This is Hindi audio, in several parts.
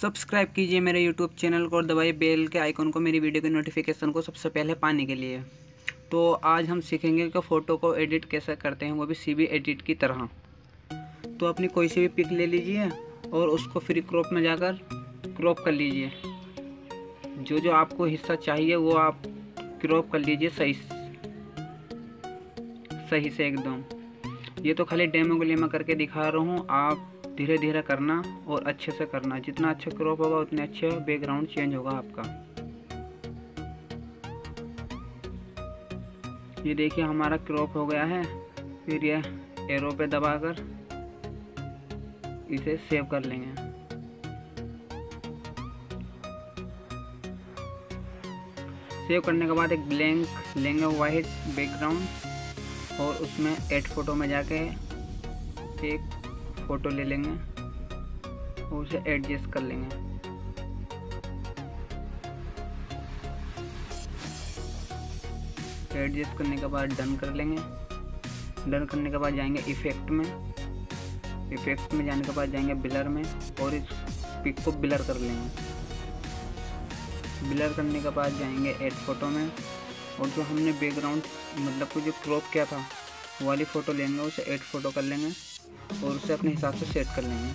सब्सक्राइब कीजिए मेरे यूट्यूब चैनल को और दबाइए बेल के आइकन को मेरी वीडियो के नोटिफिकेशन को सबसे पहले पाने के लिए। तो आज हम सीखेंगे कि फ़ोटो को एडिट कैसे करते हैं, वो भी सीवी एडिट की तरह। तो अपनी कोई सी भी पिक ले लीजिए और उसको फ्री क्रॉप में जाकर क्रॉप कर लीजिए। जो जो आपको हिस्सा चाहिए वो आप क्रॉप कर लीजिए सही से एकदम। ये तो खाली डेमो करके दिखा रहा हूँ, आप धीरे धीरे करना और अच्छे से करना। जितना अच्छा क्रॉप होगा उतने अच्छे बैकग्राउंड चेंज होगा आपका। ये देखिए हमारा क्रॉप हो गया है। फिर ये एरो पे दबाकर इसे सेव कर लेंगे। सेव करने के बाद एक ब्लैंक लेंगे वाइट बैकग्राउंड और उसमें एड फोटो में जाके एक फोटो ले लेंगे और उसे एडजस्ट कर लेंगे। एडजस्ट करने के बाद डन कर लेंगे। डन करने के बाद जाएंगे इफेक्ट में। इफेक्ट में जाने के बाद जाएंगे ब्लर में और इस पिक को ब्लर कर लेंगे। ब्लर करने के बाद जाएंगे एड फोटो में और जो हमने बैकग्राउंड मतलब कि जो क्रॉप किया था वाली फ़ोटो लेंगे, उसे एड फोटो कर लेंगे और उसे अपने हिसाब से सेट कर लेंगे।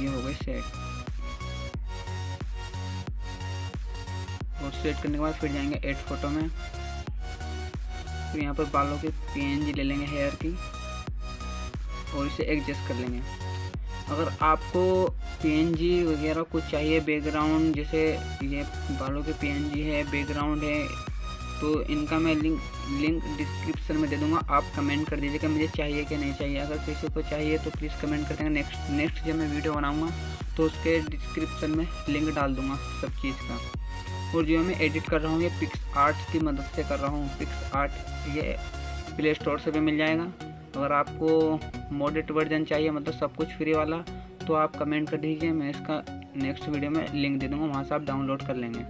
ये हो गई सेट। और सेट करने के बाद फिर जाएंगे एड फोटो में। फिर यहाँ पर बालों के पीएनजी ले लेंगे हेयर की और इसे एडजस्ट कर लेंगे। अगर आपको पीएनजी वगैरह कुछ चाहिए बैकग्राउंड, जैसे ये बालों के पीएनजी है, बैकग्राउंड है, तो इनका मैं लिंक डिस्क्रिप्शन में दे दूंगा। आप कमेंट कर दीजिए कि मुझे चाहिए कि नहीं चाहिए। अगर किसी को चाहिए तो प्लीज़ कमेंट कर देंगे। नेक्स्ट जब मैं वीडियो बनाऊंगा तो उसके डिस्क्रिप्शन में लिंक डाल दूंगा सब चीज़ का। और जो मैं एडिट कर रहा हूँ ये PicsArt की मदद से कर रहा हूँ। PicsArt ये प्ले स्टोर से भी मिल जाएगा। अगर आपको मॉडरेट वर्जन चाहिए, मतलब सब कुछ फ्री वाला, तो आप कमेंट कर दीजिए, मैं इसका नेक्स्ट वीडियो में लिंक दे दूँगा, वहाँ से आप डाउनलोड कर लेंगे।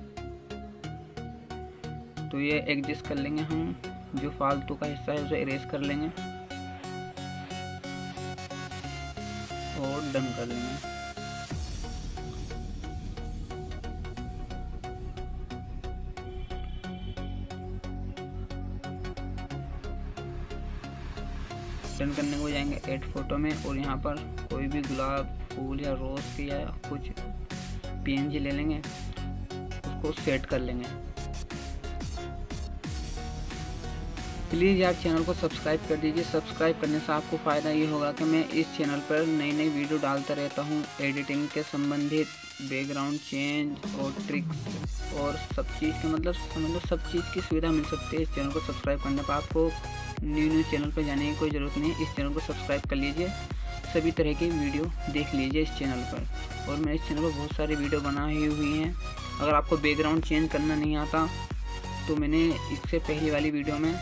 तो ये एडजस्ट कर लेंगे। हम जो फालतू का हिस्सा है उसे इरेज कर लेंगे और डन कर लेंगे। डन करने को जाएंगे एड फोटो में और यहाँ पर कोई भी गुलाब फूल या रोज की या कुछ पीएनजी ले लेंगे, उसको सेट कर लेंगे। प्लीज़ आप चैनल को सब्सक्राइब कर दीजिए। सब्सक्राइब करने से आपको फ़ायदा ये होगा कि मैं इस चैनल पर नई नई वीडियो डालता रहता हूँ, एडिटिंग के संबंधित, बैकग्राउंड चेंज और ट्रिक्स और सब चीज़ की मतलब सब चीज़ की सुविधा मिल सकती है। इस चैनल को सब्सक्राइब करने पर आपको न्यू चैनल पर जाने की कोई ज़रूरत नहीं है। इस चैनल को सब्सक्राइब कर लीजिए, सभी तरह की वीडियो देख लीजिए इस चैनल पर। और मैं इस चैनल पर बहुत सारी वीडियो बनाई हुई हैं। अगर आपको बैकग्राउंड चेंज करना नहीं आता तो मैंने इससे पहले वाली वीडियो में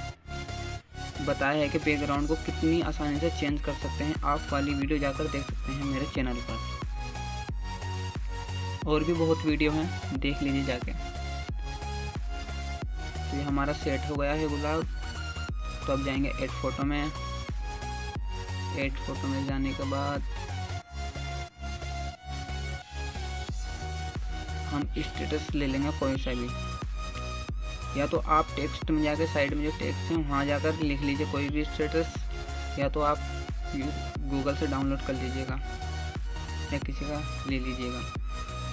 बताया है कि बैकग्राउंड को कितनी आसानी से चेंज कर सकते हैं। आप वाली वीडियो जाकर देख सकते हैं मेरे चैनल पर। और भी बहुत वीडियो हैं, देख लीजिए जाके। तो ये हमारा सेट हो गया है गुलाब। तो अब जाएंगे एड फोटो में। एड फोटो में जाने के बाद हम स्टेटस ले लेंगे कोई सा भी, या तो आप टेक्स्ट में जाकर साइड में जो टेक्स्ट है वहाँ जाकर लिख लीजिए कोई भी स्टेटस, या तो आप गूगल से डाउनलोड कर लीजिएगा या किसी का ले लीजिएगा।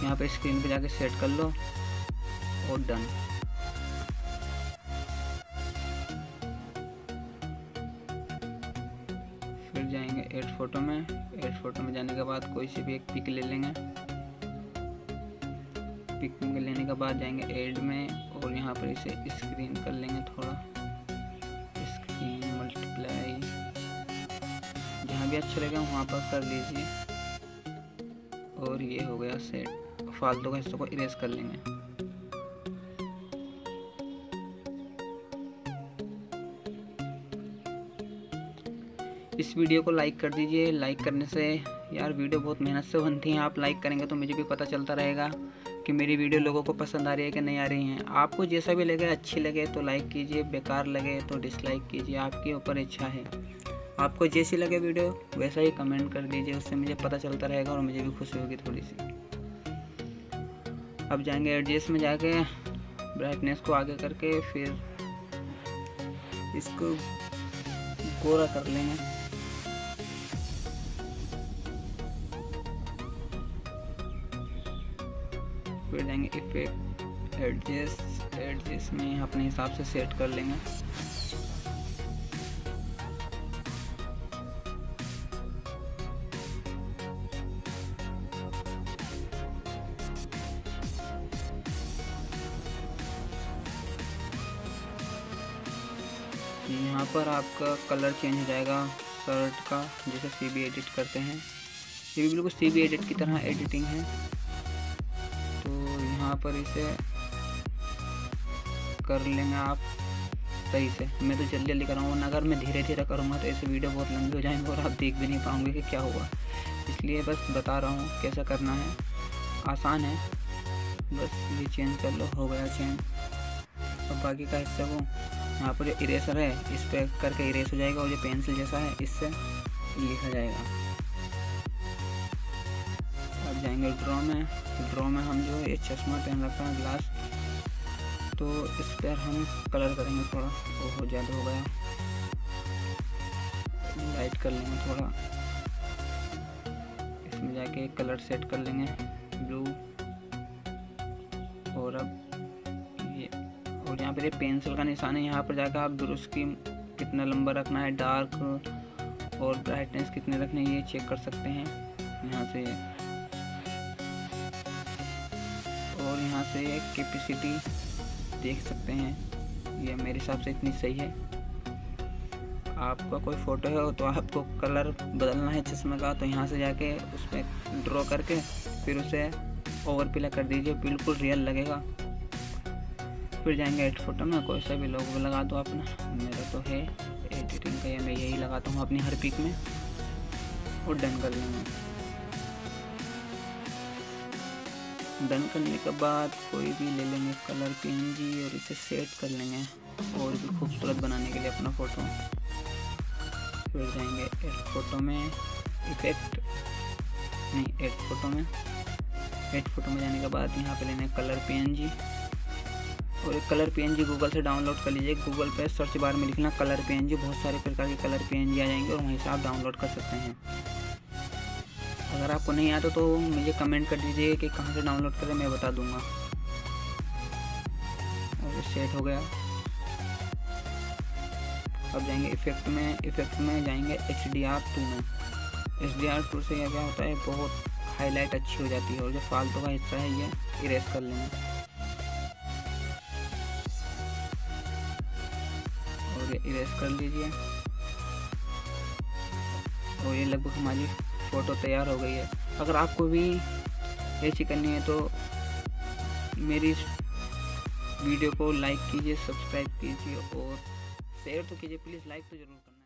यहाँ पे स्क्रीन पे जाके सेट कर लो और डन। फिर जाएंगे एड फोटो में। एड फोटो में जाने के बाद कोई से भी एक पिक ले लेंगे। पिक लेने के बाद जाएंगे एड में और यहाँ पर इसे स्क्रीन कर लेंगे थोड़ा। स्क्रीन मल्टीप्लाई जहाँ भी अच्छा लगेगा वहाँ पर कर लीजिए। और ये हो गया सेट। फालतू का हिस्सों को इरेज कर लेंगे। इस वीडियो को लाइक कर दीजिए। लाइक करने से यार वीडियो बहुत मेहनत से बनती है। आप लाइक करेंगे तो मुझे भी पता चलता रहेगा कि मेरी वीडियो लोगों को पसंद आ रही है कि नहीं आ रही है। आपको जैसा भी लगे, अच्छी लगे तो लाइक कीजिए, बेकार लगे तो डिसलाइक कीजिए, आपके ऊपर इच्छा है। आपको जैसी लगे वीडियो वैसा ही कमेंट कर दीजिए, उससे मुझे पता चलता रहेगा और मुझे भी खुशी होगी थोड़ी सी। अब जाएंगे एडजस्ट में, जाके ब्राइटनेस को आगे करके फिर इसको गोरा कर लेंगे। फिर जाएंगे इफेक्ट एडजस्ट में अपने हिसाब से सेट कर लेंगे। यहाँ पर आपका कलर चेंज हो जाएगा शर्ट का, जैसे सीबी एडिट करते हैं। ये भी बिल्कुल सीबी एडिट की तरह एडिटिंग है। तो यहाँ पर इसे कर लेंगे आप सही से। मैं तो जल्दी कर रहा हूँ, अगर मैं धीरे धीरे करूँगा तो ऐसे वीडियो बहुत लंबी हो जाएंगे और आप देख भी नहीं पाओगे कि क्या हुआ। इसलिए बस बता रहा हूँ कैसा करना है, आसान है। बस ये चेंज कर लो, हो गया चेंज। और बाकी का हिस्सा वो यहाँ पर जो इरेसर है इस पर करके इरेस हो जाएगा, और जो पेंसिल जैसा है इससे लिखा जाएगा। अब जाएंगे ड्रॉ में। ड्रॉ में हम जो ये चश्मा पहन रखा है ग्लास, तो इस पर हम कलर करेंगे थोड़ा। वो हो ज़्यादा हो गया, लाइट कर लेंगे थोड़ा। इसमें जाके कलर सेट कर लेंगे ब्लू। और अब यहाँ पर पेंसिल का निशान है, यहाँ पर जाकर आप दुरुस्त की कितना लंबा रखना है, डार्क और ब्राइटनेस कितने रखने ये चेक कर सकते हैं यहाँ से। और यहाँ से कैपेसिटी देख सकते हैं, ये मेरे हिसाब से इतनी सही है। आपका कोई फ़ोटो है तो आपको कलर बदलना है चश्मे का, तो यहाँ से जाके उसमें ड्रॉ करके फिर उसे ओवर पिला कर दीजिए, बिल्कुल रियल लगेगा। फिर जाएंगे एड फोटो में, कोई सा भी लोगो लगा दो अपना। मेरा तो है एडिटिंग का, या मैं यही लगाता हूँ अपनी हर पिक में, और डन कर लेंगे। डन करने के बाद कोई भी ले लेंगे कलर PNG और इसे सेट कर लेंगे और भी खूबसूरत बनाने के लिए अपना फ़ोटो। फिर जाएंगे एड फोटो में, इफेक्ट नहीं एड फोटो में जाने के बाद यहाँ पर लेना कलर PNG। और एक कलर PNG गूगल से डाउनलोड कर लीजिए। गूगल पे सर्च बार में लिखना कलर PNG, बहुत सारे प्रकार के कलर PNG आ जाएंगे और वहीं से आप डाउनलोड कर सकते हैं। अगर आपको नहीं आता तो मुझे कमेंट कर दीजिए कि कहाँ से डाउनलोड करें, मैं बता दूंगा। और सेट हो गया। अब जाएंगे इफेक्ट में। इफेक्ट में जाएंगे HDR 2 में। HDR 2 से यह क्या होता है, बहुत हाईलाइट अच्छी हो जाती है, और जो फालतू का हिस्सा है ये इरेज कर लेंगे। इरेज कर लीजिए। और ये लगभग हमारी फ़ोटो तैयार हो गई है। अगर आपको भी ऐसी करनी है तो मेरी वीडियो को लाइक कीजिए, सब्सक्राइब कीजिए और शेयर तो कीजिए। प्लीज़ लाइक तो ज़रूर करना।